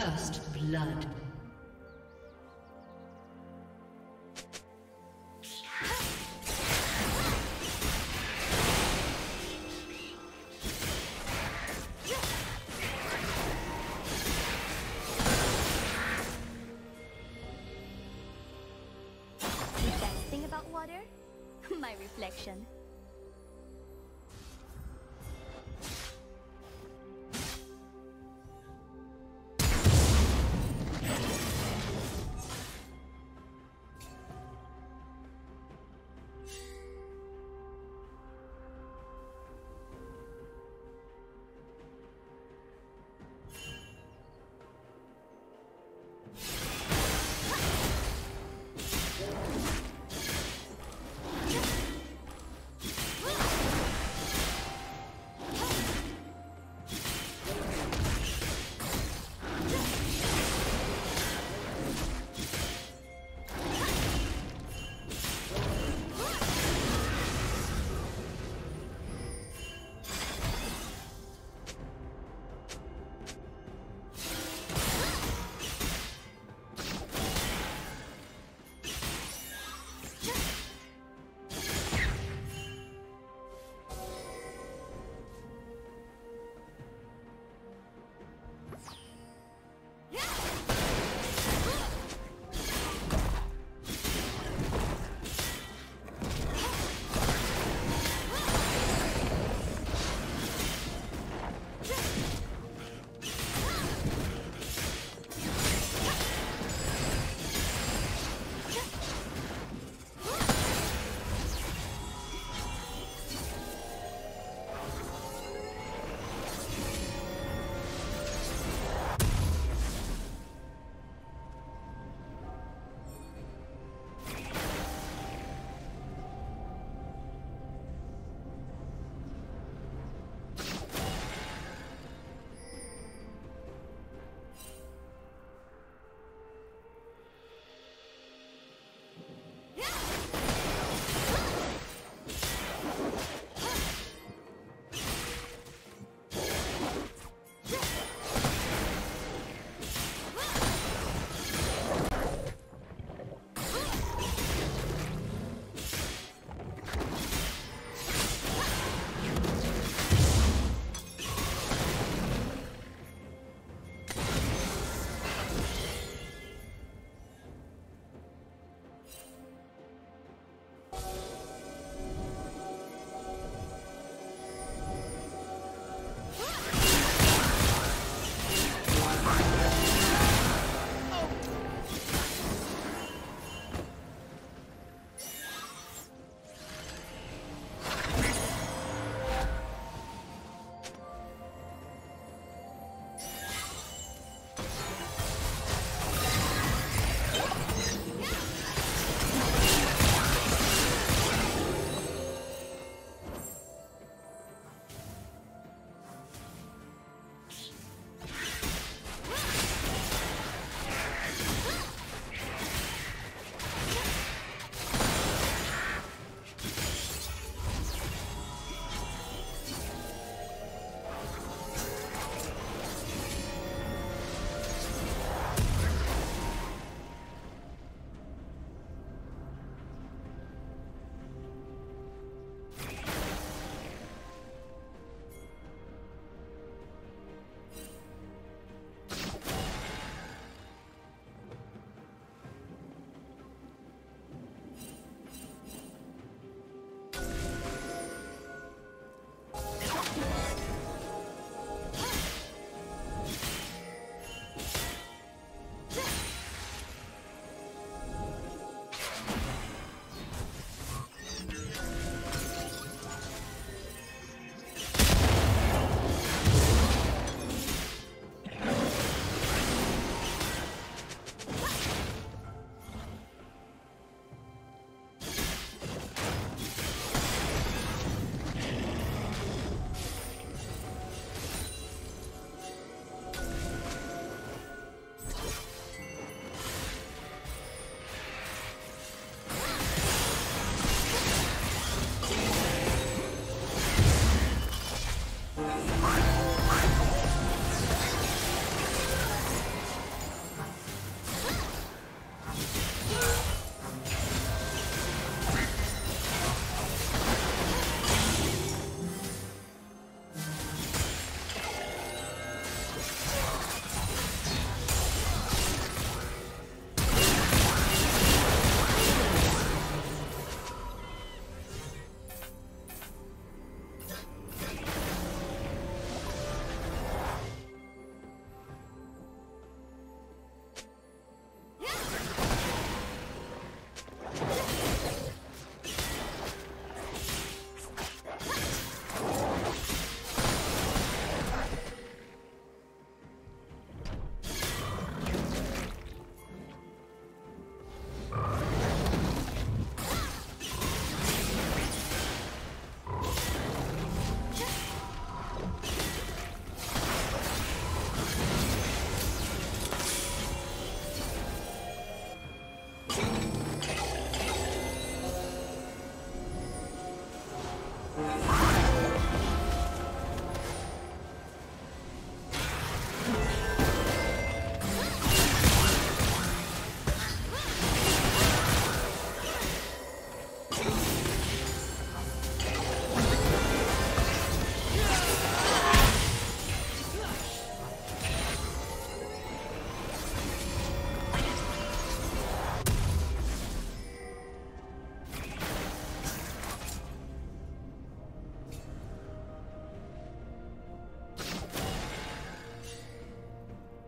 First blood.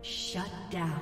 Shut down.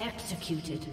Executed.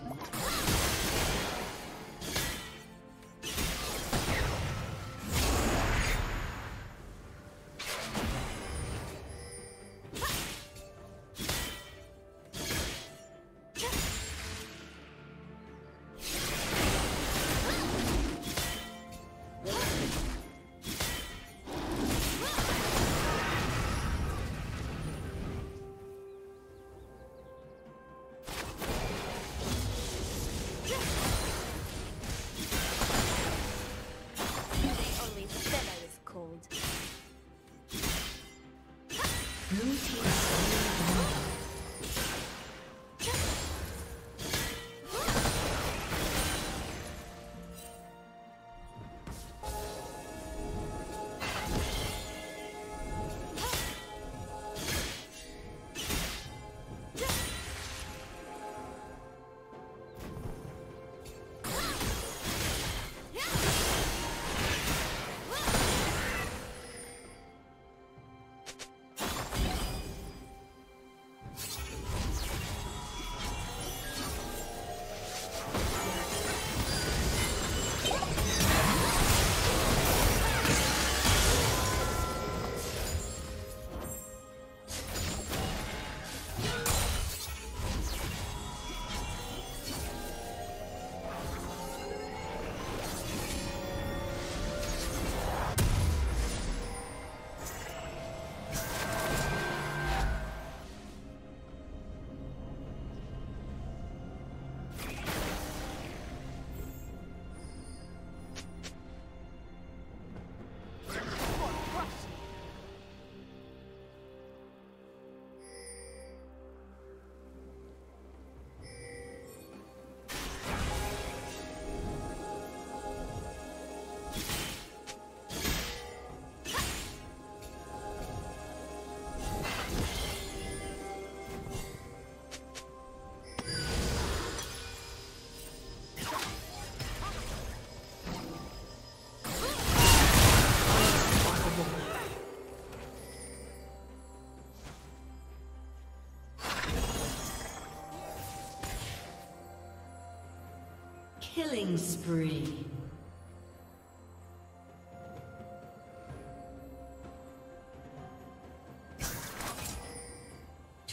Killing spree.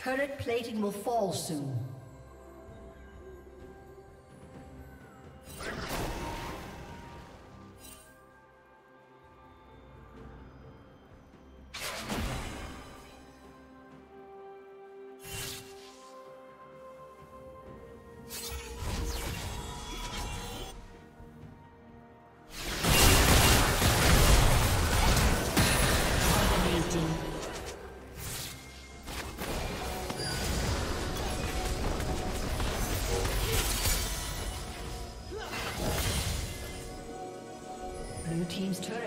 Turret plating will fall soon. Team's turret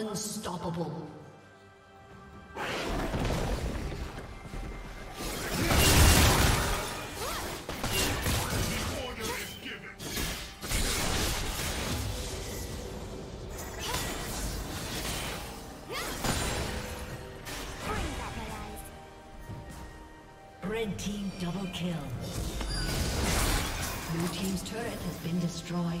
Unstoppable. Red team double kill. Blue team's turret has been destroyed.